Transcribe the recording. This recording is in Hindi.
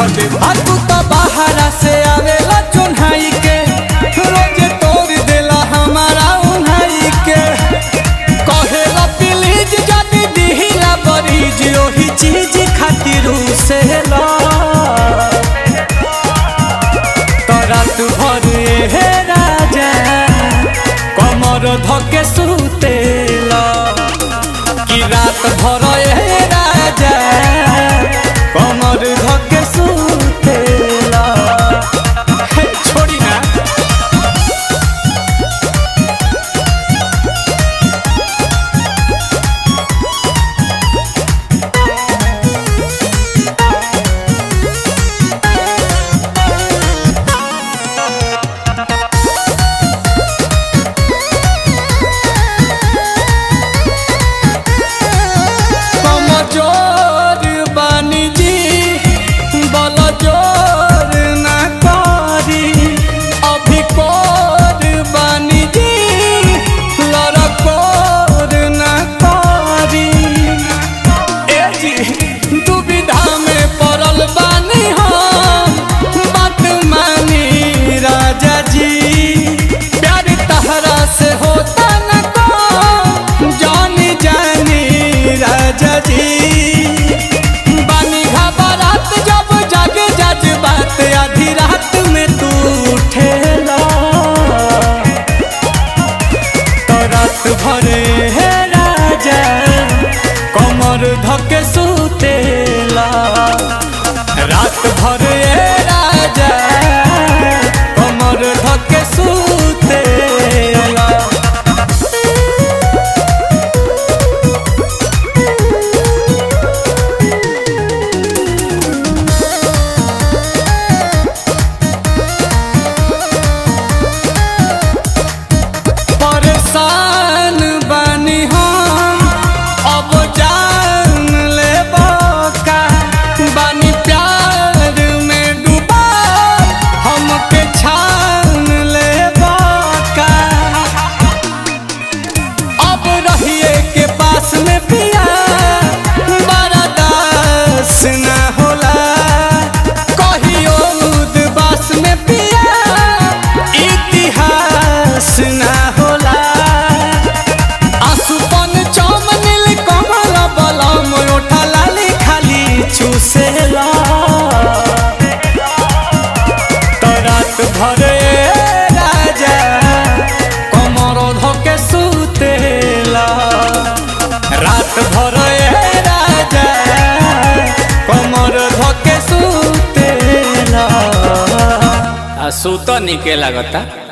हटे तू तो बाहरा से आवेला चुन्हाई के रोजे तोड़ देला हमारा उन्हाई के कहेला प्लीज जानी दिहिला बरीज ओही चीज खातिर उसे ला तोरा तू भर ए राजा कमर धके सुतेला कि रात भर ए राजा कमर धके सुतेला। छोड़ी ना धके सुतेला रात भर ए राजा कमर धके सुतेला। सुत निके लागता।